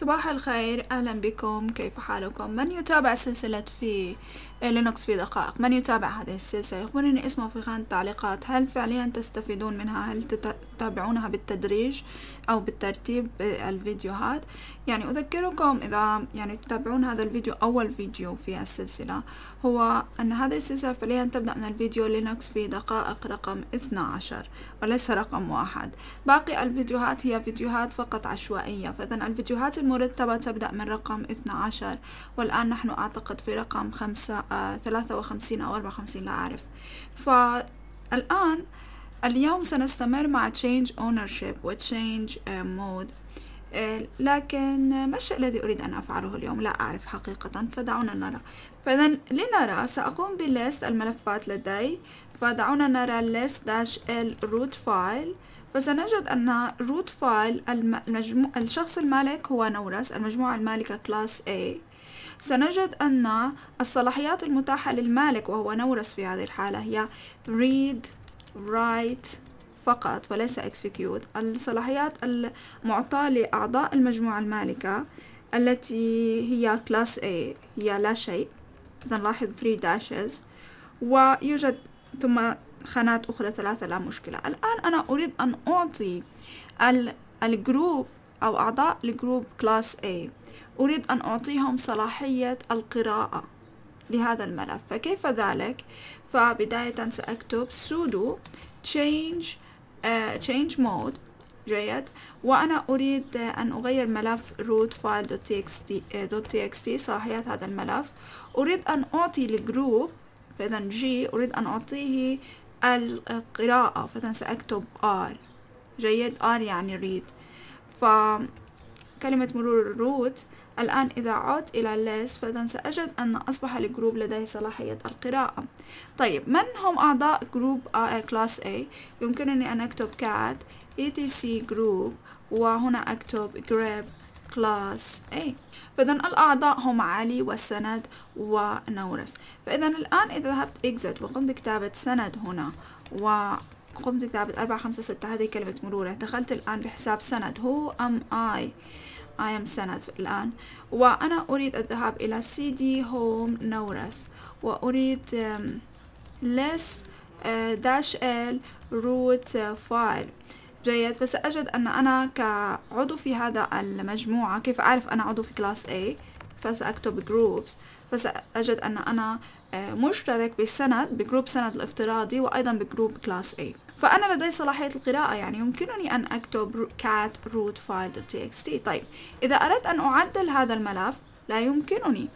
صباح الخير، أهلا بكم. كيف حالكم؟ من يتابع سلسلة في لينكس في دقائق، من يتابع هذه السلسلة يخبرني اسمه في خانة التعليقات. هل فعليا تستفيدون منها؟ هل تتابعونها بالتدريج أو بالترتيب الفيديوهات؟ يعني أذكركم إذا يعني تتابعون هذا الفيديو، أول فيديو في السلسلة، هو أن هذه السلسلة فعليا تبدأ من الفيديو لينكس في دقائق رقم 12 وليس رقم 1. باقي الفيديوهات هي فيديوهات فقط عشوائية، فإذا الفيديوهات المرتبة تبدأ من رقم 12، والآن نحن أعتقد في رقم 53 أو 54، لا أعرف. فالآن اليوم سنستمر مع change ownership و change mode، لكن ما الشيء الذي أريد أن أفعله اليوم؟ لا أعرف حقيقة، فدعونا نرى. فإذا لنرى، سأقوم بليست الملفات لدي، فدعونا نرى less-l root file. فسنجد أن root file الشخص المالك هو نورس، المجموعة المالكة class A. سنجد أن الصلاحيات المتاحة للمالك وهو نورس في هذه الحالة هي read write فقط وليس execute. الصلاحيات المعطاة لأعضاء المجموعة المالكة التي هي class A هي لا شيء، إذا نلاحظ 3 dashes، ويوجد ثم خانات أخرى 3 لا مشكلة. الآن أنا أريد أن أعطي الجروب أو أعضاء الجروب class A، أريد أن أعطيهم صلاحية القراءة لهذا الملف، فكيف ذلك؟ فبداية سأكتب sudo change mode. جيد، وأنا أريد أن أغير ملف root file.txt صلاحيات هذا الملف. أريد أن أعطي الجروب، فإذا G أريد أن أعطيه القراءة، فإذا سأكتب R. جيد، R يعني read. فكلمة مرور root. الآن إذا عدت إلى less فإذا سأجد أن أصبح الجروب لديه صلاحية القراءة. طيب، من هم أعضاء جروب class A؟ يمكنني أن أكتب cat etc group، وهنا أكتب grep class A. فإذا الأعضاء هم علي والسند ونورس. فإذا الآن إذا ذهبت exit وقمت بكتابة سند هنا وقمت بكتابة 456، هذه كلمة مرورة. دخلت الآن بحساب سند، who am I am سند الآن، وأنا أريد الذهاب إلى cd home نورس، وأريد less -l root file. جيد، فسأجد أن أنا كعضو في هذا المجموعة، كيف أعرف أنا عضو في class A؟ فسأكتب groups، فسأجد أن أنا مشترك بسند، بجروب سند الافتراضي وأيضا بجروب class A، فأنا لدي صلاحية القراءة، يعني يمكنني أن أكتب cat root file.txt. طيب، إذا أردت أن أعدل هذا الملف لا يمكنني،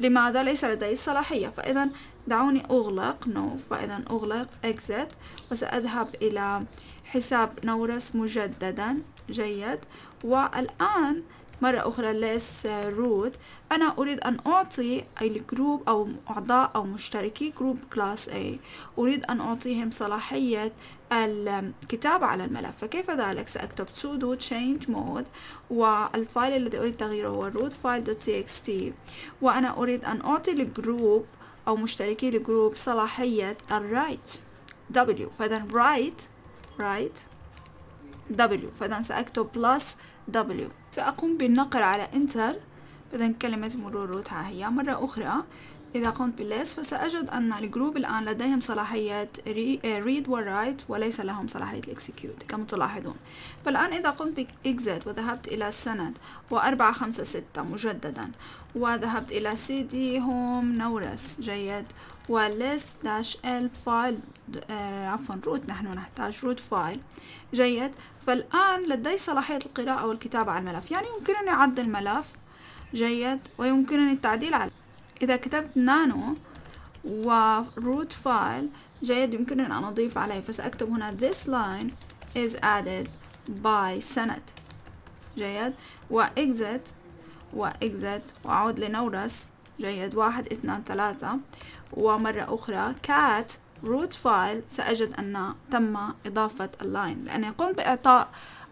لماذا؟ ليس لدي الصلاحية. فإذا دعوني أغلق no، فإذا أغلق exit، وسأذهب إلى حساب نورس مجددا. جيد، والآن مرة أخرى less root. أنا أريد أن أعطي الجروب أو أعضاء أو مشتركي جروب class A، أريد أن أعطيهم صلاحية الكتابة على الملف، فكيف ذلك؟ سأكتب sudo change mode، والفايل الذي أريد تغييره هو root file.txt، وأنا أريد أن أعطي الجروب أو مشتركي الجروب صلاحية write w، فإذا write w، فإذا سأكتب plus W. سأقوم بالنقر على إنتر، إذا كلمة مرور root ها هي. مرة أخرى إذا قمت بالليس فسأجد أن الجروب الآن لديهم صلاحية read وwrite وليس لهم صلاحية execute كما تلاحظون. فالآن إذا قمت بexit وذهبت إلى سند و456 مجددا، وذهبت إلى cd home نورس. جيد، ولس-l file، عفوا root، نحن نحتاج root file. جيد، فالآن لدي صلاحية القراءة والكتابة على الملف، يعني يمكنني عدل الملف. جيد، ويمكنني التعديل على إذا كتبت نانو وروت فايل. جيد، يمكنني أن أضيف عليه، فسأكتب هنا this line is added by سند. جيد، وإكزت وأعود لنورس. جيد، 1 2 3، ومرة أخرى cat root file. سأجد أن تم إضافة اللاين، لأنني قمت بإعطاء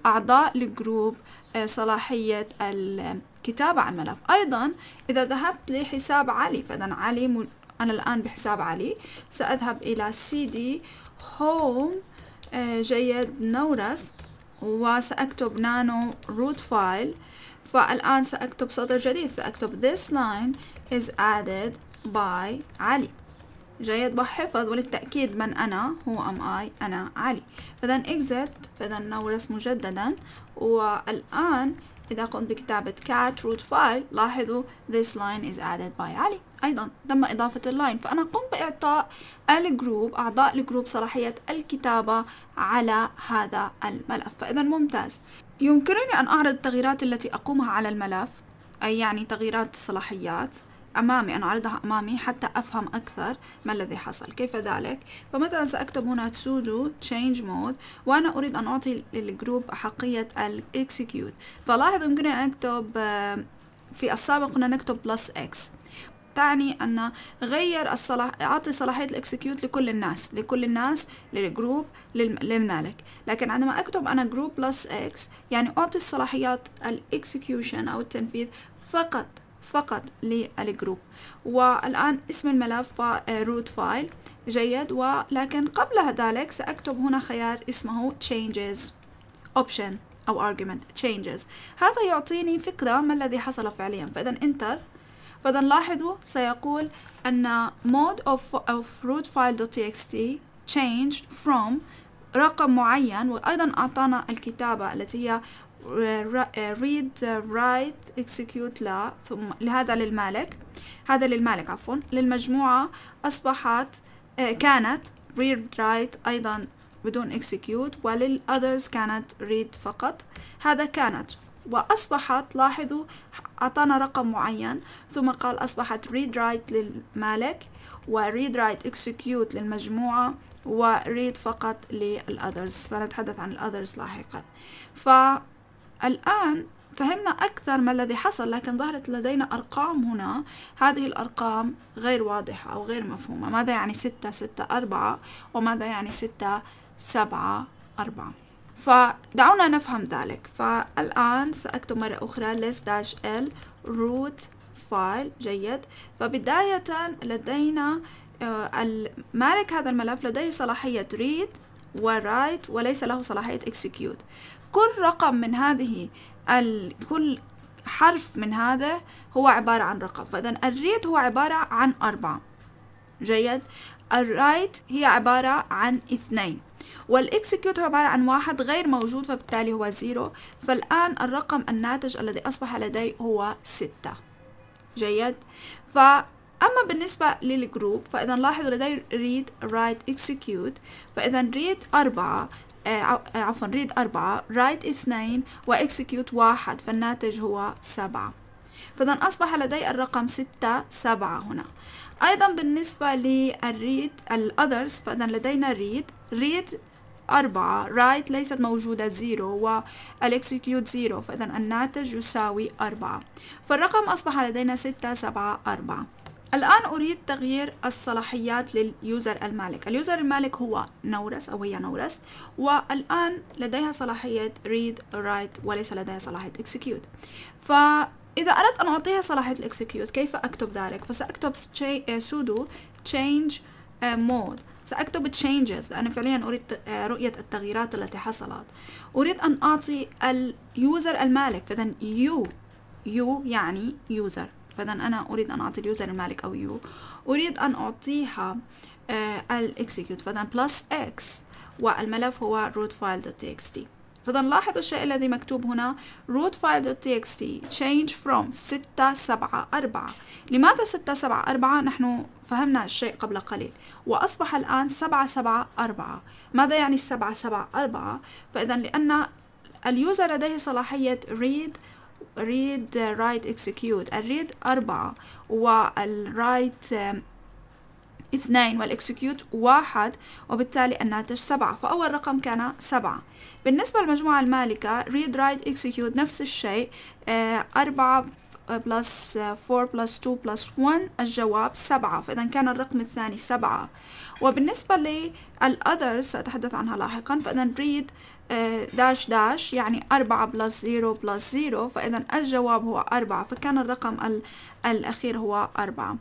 أعضاء الجروب صلاحية الكتابة على الملف. أيضا إذا ذهبت لحساب علي، فإذا علي أنا الآن بحساب علي، سأذهب إلى cd home. جيد، نورس، وسأكتب nano root file، فالآن سأكتب سطر جديد، سأكتب this line is added by علي. جيد، بحفظ وللتأكيد من أنا هو am I، أنا علي. فإذا exit، فإذا نورس مجددا. والآن إذا قمت بكتابة cat root file لاحظوا this line is added by علي، أيضا تم إضافة اللاين. فأنا قمت بإعطاء الجروب، أعضاء الجروب، صلاحية الكتابة على هذا الملف. فإذا ممتاز، يمكنني أن أعرض التغييرات التي أقومها على الملف، أي يعني تغييرات الصلاحيات أمامي، أنا أعرضها أمامي حتى أفهم أكثر ما الذي حصل. كيف ذلك؟ فمثلا سأكتب هنا sudo change mode، وأنا أريد أن أعطي للجروب أحقية ال execute. فلاحظ يمكنني أن أكتب، في السابق كنا نكتب plus x، تعني أن غير أعطي صلاحية الإكسكيوت لكل الناس، للجروب، للمالك. لكن عندما أكتب أنا جروب بلس إكس، يعني أعطي الصلاحيات الإكسكيوشن أو التنفيذ فقط للجروب. والآن اسم الملف root file، جيد. ولكن قبل ذلك سأكتب هنا خيار اسمه changes option أو argument changes. هذا يعطيني فكرة ما الذي حصل فعليا. فإذا انتر، فإذا لاحظوا سيقول أن mode of root file.txt changed from رقم معين، وأيضا أعطانا الكتابة التي هي read write execute لا، ثم لهذا للمالك، عفوا للمجموعة أصبحت كانت read write أيضا بدون execute، وللothers كانت read فقط. هذا كانت وأصبحت، لاحظوا أعطانا رقم معين ثم قال أصبحت read write للمالك و read write execute للمجموعة و read فقط للothers. سنتحدث عن الothers لاحقا. فالآن فهمنا أكثر ما الذي حصل، لكن ظهرت لدينا أرقام هنا، هذه الأرقام غير واضحة أو غير مفهومة. ماذا يعني 6 6 4 وماذا يعني 6 7 4؟ فدعونا نفهم ذلك. فالآن سأكتب مرة أخرى less-l root file، جيد. فبداية لدينا المالك هذا الملف لديه صلاحية read و write وليس له صلاحية execute. كل رقم من هذه كل حرف من هذا هو عبارة عن رقم. فإذا الread هو عبارة عن 4، جيد. الwrite هي عبارة عن 2، والإكسكيوت هو عبارة عن 1 غير موجود، فبالتالي هو 0. فالآن الرقم الناتج الذي أصبح لدي هو 6، جيد. فأما بالنسبة للجروب فإذا لاحظوا لدي read write execute. فإذا read 4 write 2 وexecute 1، فالناتج هو 7. فإذا أصبح لدي الرقم 6 7 هنا. أيضا بالنسبة للريد الothers فإذا لدينا read 4، write ليست موجودة 0، والexecute 0، فإذا الناتج يساوي 4. فالرقم أصبح لدينا 6 7 4. الآن أريد تغيير الصلاحيات لليوزر المالك. اليوزر المالك هو نورس أو هي نورس، والآن لديها صلاحية read write وليس لديها صلاحية execute. إذا أردت أن أعطيها صلاحية الإكسكيوت كيف أكتب ذلك؟ فسأكتب sudo change mode، سأكتب changes لأن فعليا أريد رؤية التغييرات التي حصلت. أريد أن أعطي اليوزر المالك، فإذا you يعني user، فإذا أنا أريد أن أعطي اليوزر المالك أو you. أريد أن أعطيها الإكسكيوت، فإذا plus x، والملف هو rootfile.txt. فإذا لاحظوا الشيء الذي مكتوب هنا rootfile.txt change from 6 7 4. لماذا 6 7 4؟ نحن فهمنا الشيء قبل قليل، وأصبح الآن 7 7 4. ماذا يعني 7 7 4؟ فإذا لأن اليوزر لديه صلاحية read write execute. الريد 4 والwrite 2 والexecute 1، وبالتالي الناتج 7. فأول رقم كان 7. بالنسبة للمجموعة المالكة read write execute نفس الشيء، 4 + 4 + 2 + 1، الجواب 7. فإذا كان الرقم الثاني 7. وبالنسبة للothers سأتحدث عنها لاحقا. فإذا read -- يعني 4 + 0 + 0، فإذا الجواب هو 4، فكان الرقم الأخير هو 4.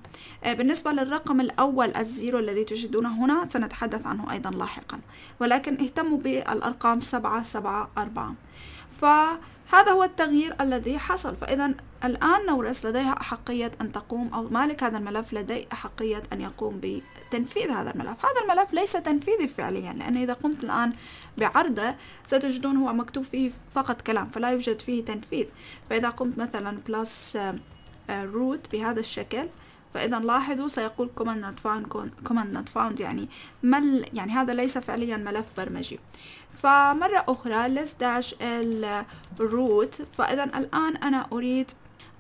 بالنسبة للرقم الأول الزيرو الذي تجدونه هنا سنتحدث عنه أيضا لاحقا، ولكن اهتموا بالأرقام 7 7 4. هذا هو التغيير الذي حصل. فإذا الآن نورس لديها أحقية أن تقوم، أو مالك هذا الملف لديه أحقية أن يقوم بتنفيذ هذا الملف. هذا الملف ليس تنفيذي فعليا، لأن إذا قمت الآن بعرضه ستجدون هو مكتوب فيه فقط كلام، فلا يوجد فيه تنفيذ. فإذا قمت مثلا plus root بهذا الشكل، فإذا لاحظوا سيقول command not found، يعني هذا ليس فعليا ملف برمجي. فمرة أخرى less dash root. فإذا الآن أنا أريد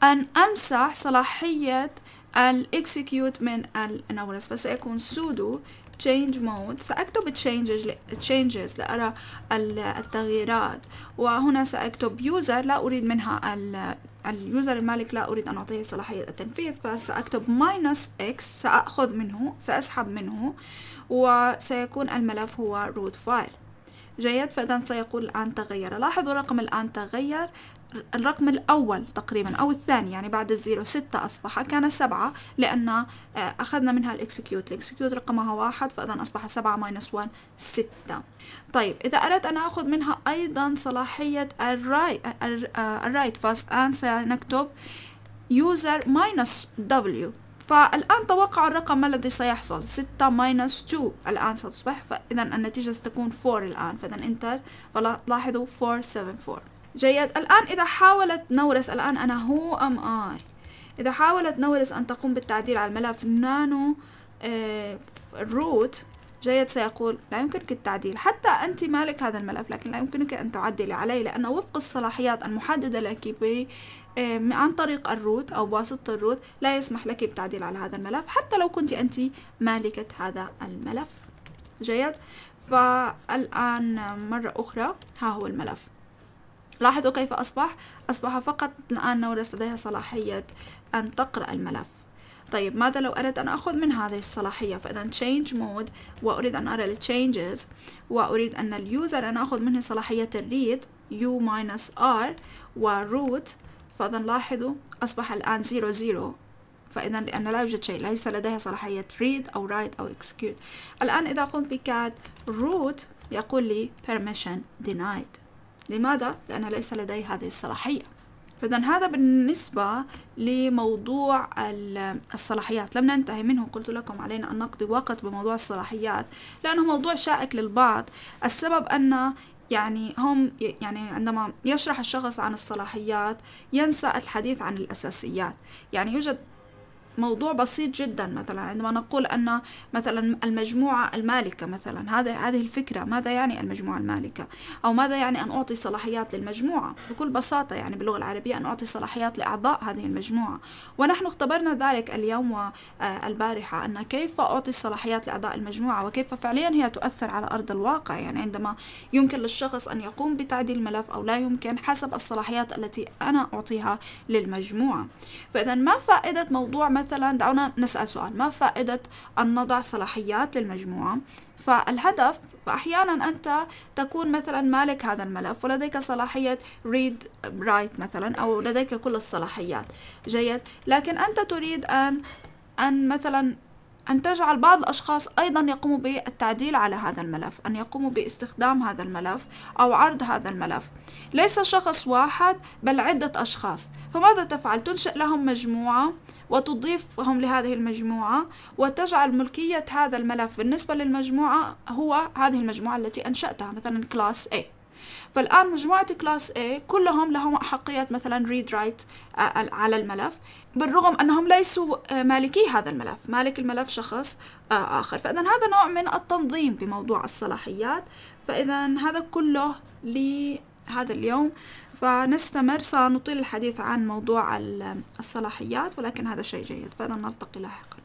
أن أمسح صلاحية execute من النورس، فسيكون sudo change mode. سأكتب changes لأرى التغييرات، وهنا سأكتب user، لا أريد منها اليوزر المالك، لا أريد أن أعطيه صلاحية التنفيذ، فسأكتب -x، سأأخذ منه، سأسحب منه، وسيكون الملف هو root file. جيد. فإذا سيقول الآن تغير. لاحظوا الرقم الآن تغير، الرقم الأول تقريبا أو الثاني، يعني بعد الزيرو 6 أصبح، كان 7 لأن أخذنا منها الإكسكيوت، الإكسكيوت رقمها 1، فإذا أصبح 7 - 1 6. طيب إذا أردت أن أخذ منها أيضا صلاحية الرايت، فالآن سنكتب user -w. فالآن توقعوا الرقم ما الذي سيحصل، 6 - 2 الآن ستصبح، فإذا النتيجة ستكون 4 الآن، فإذا انتر، لاحظوا 4 - 7 - 4. جيد. الآن إذا حاولت نورس، الآن أنا هو أم آي، إذا حاولت نورس أن تقوم بالتعديل على الملف نانو root، جيد، سيقول لا يمكنك التعديل، حتى أنت مالك هذا الملف لكن لا يمكنك أن تعدلي عليه، لأنه وفق الصلاحيات المحددة لك عن طريق الروت أو بواسطة الروت لا يسمح لك بالتعديل على هذا الملف حتى لو كنت أنت مالكة هذا الملف. جيد. فالآن مرة أخرى ها هو الملف، لاحظوا كيف أصبح فقط الآن نورس لديها صلاحية أن تقرأ الملف. طيب ماذا لو أردت أن أخذ من هذه الصلاحية؟ فإذا change mode، وأريد أن أرى ال changes، وأريد أن اليوزر أنا أخذ منه صلاحية read u -r وroot. فإذا لاحظوا أصبح الآن 0 0، فإذا لأن لا يوجد شيء، ليس لديها صلاحية read أو write أو execute. الآن إذا قمت بcat root يقول لي permission denied. لماذا؟ لأنه ليس لدي هذه الصلاحية. فإذا هذا بالنسبة لموضوع الصلاحيات، لم ننتهي منه، قلت لكم علينا أن نقضي وقت بموضوع الصلاحيات لأنه موضوع شائك للبعض. السبب أن عندما يشرح الشخص عن الصلاحيات ينسى الحديث عن الأساسيات. يعني يوجد موضوع بسيط جدا، مثلا عندما نقول أن مثلا المجموعة المالكة، مثلا هذه الفكرة، ماذا يعني المجموعة المالكة، أو ماذا يعني أن أعطي صلاحيات للمجموعة بكل بساطة، يعني باللغة العربية أن أعطي صلاحيات لأعضاء هذه المجموعة. ونحن اختبرنا ذلك اليوم والبارحة، أن كيف أعطي الصلاحيات لأعضاء المجموعة وكيف فعليا هي تؤثر على أرض الواقع، يعني عندما يمكن للشخص أن يقوم بتعديل ملف أو لا يمكن حسب الصلاحيات التي أنا أعطيها للمجموعة. فإذا ما فائدة موضوع مثلا، دعونا نسأل سؤال، ما فائدة أن نضع صلاحيات للمجموعة؟ فالهدف، فأحيانا أنت تكون مثلا مالك هذا الملف ولديك صلاحية read write مثلا، أو لديك كل الصلاحيات، جيد، لكن أنت تريد أن مثلا أن تجعل بعض الأشخاص أيضا يقوموا بالتعديل على هذا الملف، أن يقوموا باستخدام هذا الملف أو عرض هذا الملف، ليس شخص واحد بل عدة أشخاص. فماذا تفعل؟ تنشئ لهم مجموعة وتضيفهم لهذه المجموعة، وتجعل ملكية هذا الملف بالنسبة للمجموعة هو هذه المجموعة التي أنشأتها، مثلا class A. فالآن مجموعة كلاس A كلهم لهم أحقية مثلا read write على الملف، بالرغم أنهم ليسوا مالكي هذا الملف، مالك الملف شخص آخر. فإذا هذا نوع من التنظيم بموضوع الصلاحيات. فإذا هذا كله لهذا اليوم، فنستمر، سنطيل الحديث عن موضوع الصلاحيات، ولكن هذا شيء جيد، فإذا نلتقي لاحقا.